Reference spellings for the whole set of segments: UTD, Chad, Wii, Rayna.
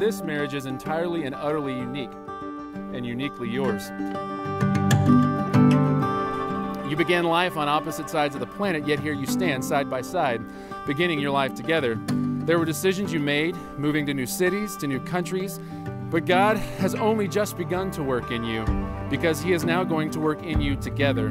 this marriage is entirely and utterly unique, and uniquely yours. You began life on opposite sides of the planet, yet here you stand side by side, beginning your life together. There were decisions you made, moving to new cities, to new countries, but God has only just begun to work in you, because He is now going to work in you together.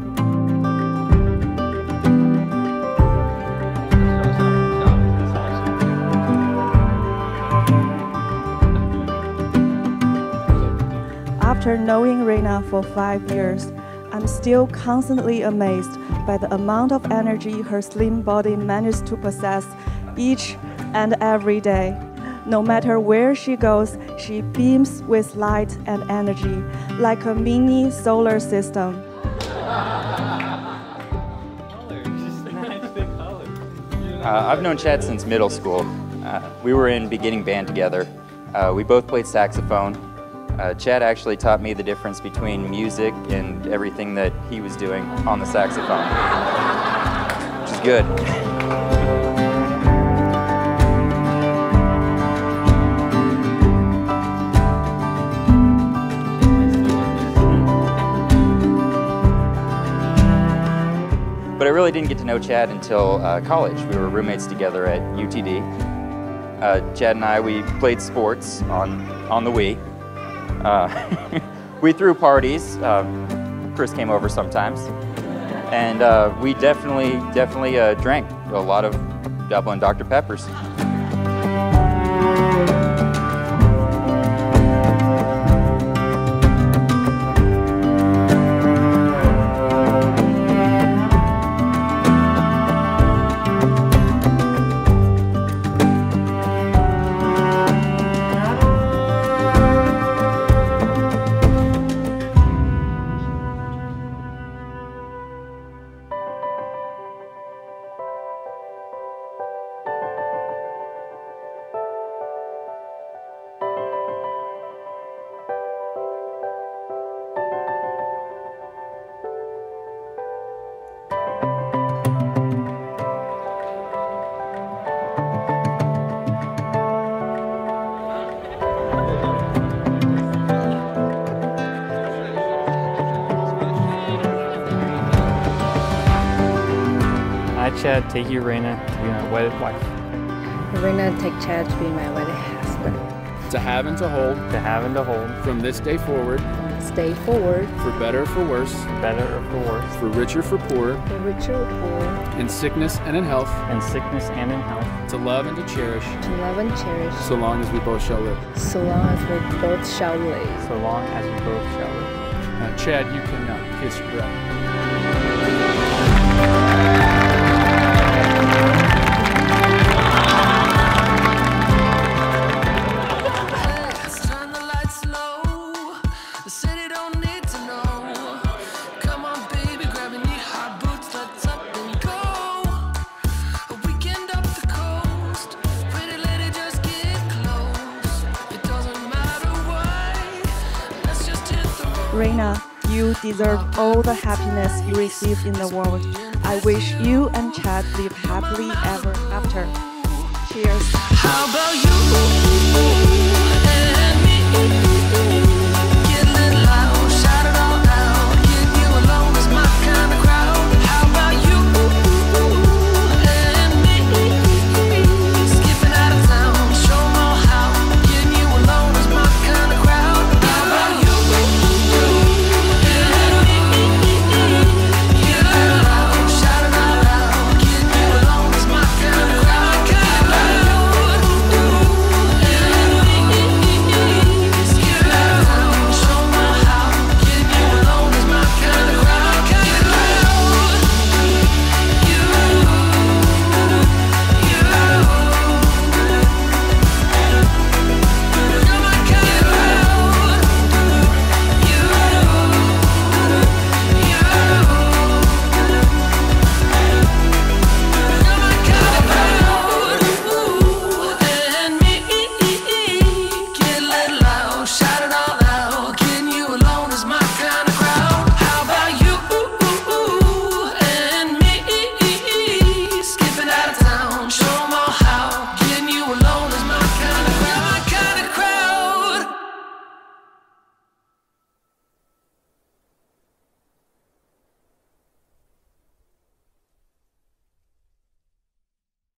After knowing Rayna for 5 years, I'm still constantly amazed by the amount of energy her slim body manages to possess each and every day. No matter where she goes, she beams with light and energy, like a mini solar system. I've known Chad since middle school. We were in beginning band together. We both played saxophone. Chad actually taught me the difference between music and everything that he was doing on the saxophone, which is good. But I really didn't get to know Chad until college. We were roommates together at UTD. Chad and I, we played sports on the Wii. We threw parties. Chris came over sometimes, and we definitely drank a lot of Dublin Dr. Peppers. Chad, take you, Rayna, to be my wedded wife. Rayna, take Chad to be my wedded husband. To have and to hold. To have and to hold. From this day forward. From this day forward. For better or for worse. Better or for worse. For richer or for poorer. For richer or poorer. In sickness and in health. In sickness and in health. To love and to cherish. To love and cherish. So long as we both shall live. So long as we both shall live. So long as we both shall live. Now, Chad, you can now kiss your bride. Rayna, you deserve all the happiness you receive in the world. I wish you and Chad live happily ever after. Cheers. How about you?